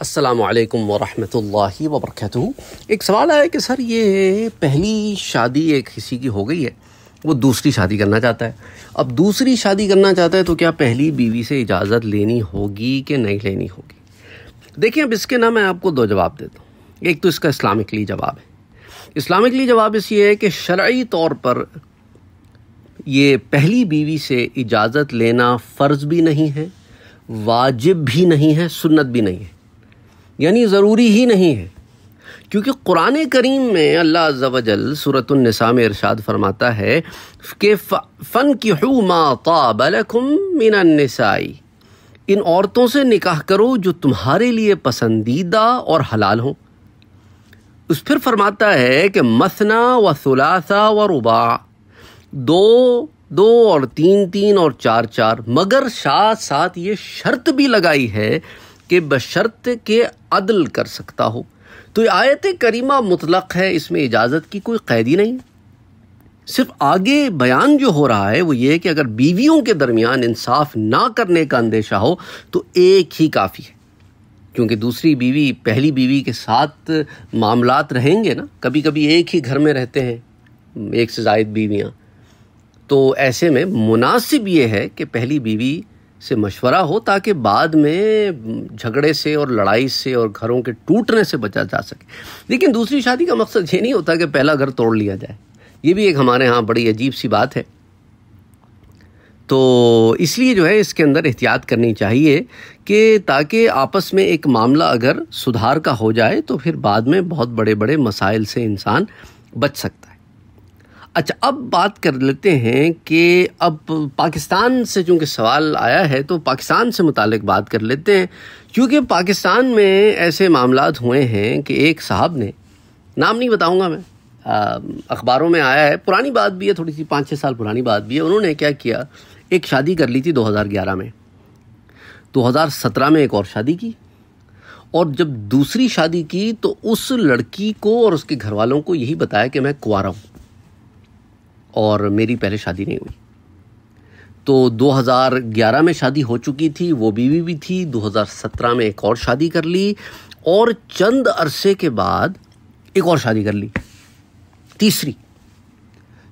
अस्सलामु अलैकुम वरहमतुल्लाहि वबरकातुहू। एक सवाल आया कि सर ये पहली शादी एक किसी की हो गई है, वो दूसरी शादी करना चाहता है। अब दूसरी शादी करना चाहता है तो क्या पहली बीवी से इजाज़त लेनी होगी कि नहीं लेनी होगी? देखिए, अब इसके ना मैं आपको दो जवाब देता हूँ। एक तो इसका इस्लामिकली जवाब है। इस्लामिकली जवाब इस ये है कि शरई तौर पर ये पहली बीवी से इजाज़त लेना फ़र्ज़ भी नहीं है, वाजिब भी नहीं है, सुन्नत भी नहीं है, यानी ज़रूरी ही नहीं है। क्योंकि कुरान करीम में अल्लाह अज़्ज़ा व जल सूरतुन निसा में इरशाद फरमाता है कि फ़नकिहू मा ताब लकुम मिनन निसाई, इन औरतों से निकाह करो जो तुम्हारे लिए पसंदीदा और हलाल हों। उस फिर फरमाता है कि मसना व सुलासा व रुबा, दो दो और तीन तीन और चार चार, मगर साथ साथ ये शर्त भी लगाई है कि बशर्त के अदल कर सकता हो। तो ये आयत करीमा मुतलक है, इसमें इजाज़त की कोई क़ैदी नहीं। सिर्फ आगे बयान जो हो रहा है वो ये है कि अगर बीवियों के दरमियान इंसाफ ना करने का अंदेशा हो तो एक ही काफ़ी है, क्योंकि दूसरी बीवी पहली बीवी के साथ मामलात रहेंगे ना, कभी कभी एक ही घर में रहते हैं एक से ज़ायद बीवियाँ। तो ऐसे में मुनासिब ये है कि पहली बीवी से मशवरा हो ताकि बाद में झगड़े से और लड़ाई से और घरों के टूटने से बचा जा सके। लेकिन दूसरी शादी का मकसद ये नहीं होता कि पहला घर तोड़ लिया जाए, ये भी एक हमारे यहाँ बड़ी अजीब सी बात है। तो इसलिए जो है इसके अंदर एहतियात करनी चाहिए कि ताकि आपस में एक मामला अगर सुधार का हो जाए तो फिर बाद में बहुत बड़े बड़े मसाइल से इंसान बच सकता है। अच्छा, अब बात कर लेते हैं कि अब पाकिस्तान से चूँकि सवाल आया है तो पाकिस्तान से मुतालिक बात कर लेते हैं, क्योंकि पाकिस्तान में ऐसे मामलात हुए हैं कि एक साहब ने, नाम नहीं बताऊंगा मैं, अखबारों में आया है, पुरानी बात भी है, थोड़ी सी 5-6 साल पुरानी बात भी है। उन्होंने क्या किया, एक शादी कर ली थी 2011 में, 2017 में एक और शादी की, और जब दूसरी शादी की तो उस लड़की को और उसके घर वालों को यही बताया कि मैं कुंवारा हूँ और मेरी पहले शादी नहीं हुई। तो 2011 में शादी हो चुकी थी, वो बीवी भी थी, 2017 में एक और शादी कर ली और चंद अरसे के बाद एक और शादी कर ली, तीसरी।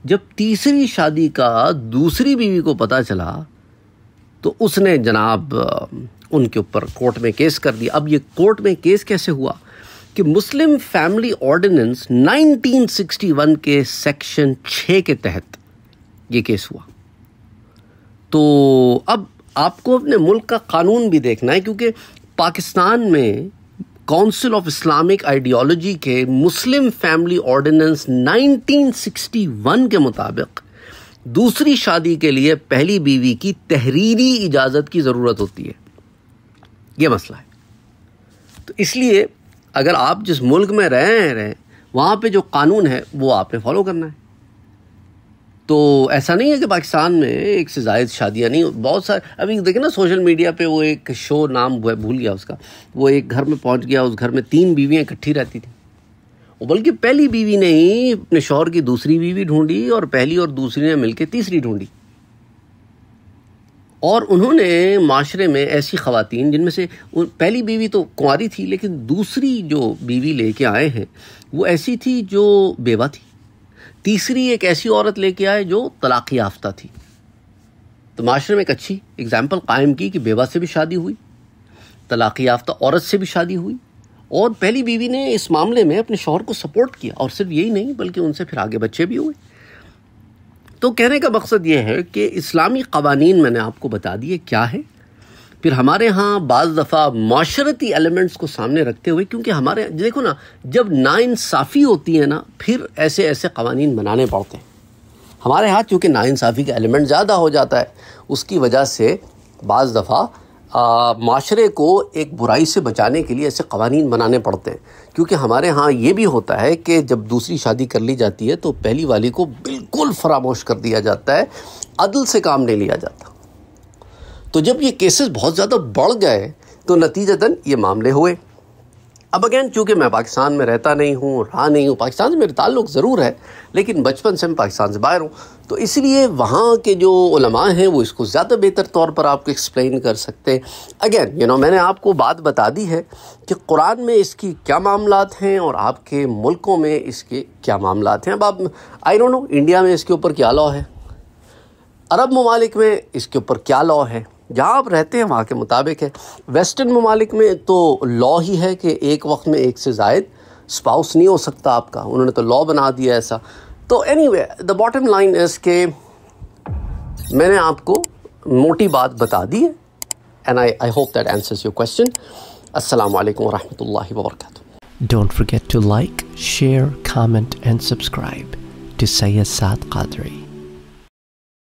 जब तीसरी शादी का दूसरी बीवी को पता चला तो उसने जनाब उनके ऊपर कोर्ट में केस कर दिया। अब ये कोर्ट में केस कैसे हुआ कि मुस्लिम फैमिली ऑर्डिनेंस 1961 के सेक्शन 6 के तहत ये केस हुआ। तो अब आपको अपने मुल्क का कानून भी देखना है, क्योंकि पाकिस्तान में काउंसिल ऑफ इस्लामिक आइडियोलॉजी के मुस्लिम फैमिली ऑर्डिनेंस 1961 के मुताबिक दूसरी शादी के लिए पहली बीवी की तहरीरी इजाज़त की ज़रूरत होती है। ये मसला है। तो इसलिए अगर आप जिस मुल्क में रह रहे वहाँ पे जो कानून है वो आपने फॉलो करना है। तो ऐसा नहीं है कि पाकिस्तान में एक से ज़ायद शादियाँ नहीं, बहुत सारे। अभी देखें ना सोशल मीडिया पे वो एक शो, नाम भूल गया उसका, वो एक घर में पहुँच गया, उस घर में 3 बीवियाँ इकट्ठी रहती थी, बल्कि पहली बीवी ने ही अपने शौहर की दूसरी बीवी ढूँढी और पहली और दूसरी ने मिल के तीसरी ढूँढी। और उन्होंने माशरे में ऐसी ख़वातीन जिनमें से पहली बीवी तो कुंवारी थी, लेकिन दूसरी जो बीवी लेके आए हैं वो ऐसी थी जो बेवा थी, तीसरी एक ऐसी औरत लेके आए जो तलाक़ याफ्ता थी। तो माशरे में एक अच्छी एग्ज़ाम्पल कायम की कि बेवा से भी शादी हुई, तलाक़ याफ्ता औरत से भी शादी हुई, और पहली बीवी ने इस मामले में अपने शौहर को सपोर्ट किया, और सिर्फ यही नहीं बल्कि उनसे फिर आगे बच्चे भी हुए। तो कहने का मकसद ये है कि इस्लामी क़वानीन मैंने आपको बता दिए क्या है। फिर हमारे यहाँ बाज़ दफ़ा माशरती एलिमेंट्स को सामने रखते हुए, क्योंकि हमारे देखो ना जब नाइंसाफ़ी होती है ना फिर ऐसे ऐसे क़वानीन बनाने पड़ते हैं। हमारे यहाँ चूँकि नाइंसाफ़ी का एलिमेंट ज़्यादा हो जाता है, उसकी वजह से बाज़ दफ़ा माशरे को एक बुराई से बचाने के लिए ऐसे क़वानीन बनाने पड़ते हैं। क्योंकि हमारे यहाँ ये भी होता है कि जब दूसरी शादी कर ली जाती है तो पहली वाली को बिल्कुल फरामोश कर दिया जाता है, अदल से काम नहीं लिया जाता। तो जब ये केसेस बहुत ज़्यादा बढ़ गए तो नतीजतन ये मामले हुए। अब अगेन चूँकि मैं पाकिस्तान में रहता नहीं हूँ, रहा नहीं हूँ, पाकिस्तान से मेरे ताल्लुक़ ज़रूर है लेकिन बचपन से मैं पाकिस्तान से बाहर हूँ, तो इसलिए वहाँ के जो उलमा हैं वो इसको ज़्यादा बेहतर तौर पर आपको एक्सप्लेन कर सकते हैं। अगेन यू नो मैंने आपको बात बता दी है कि कुरान में इसकी क्या मामलात हैं और आपके मुल्कों में इसके क्या मामलात हैं। अब आप आई डोंट नो इंडिया में इसके ऊपर क्या लॉ है, अरब ममालिक में इसके ऊपर क्या लॉ है, जहाँ आप रहते हैं वहाँ के मुताबिक है। वेस्टर्न ममालिक में तो लॉ ही है कि एक वक्त में एक से ज़ायद स्पाउस नहीं हो सकता आपका, उन्होंने तो लॉ बना दिया ऐसा। तो anyway the bottom line is के मैंने आपको मोटी बात बता दी है and I hope that answers your question. अस्सलाम वालेकुम रहमतुल्लाहि व बरकातहू। Don't forget to like, share, comment and subscribe to Syed Saad Qadri.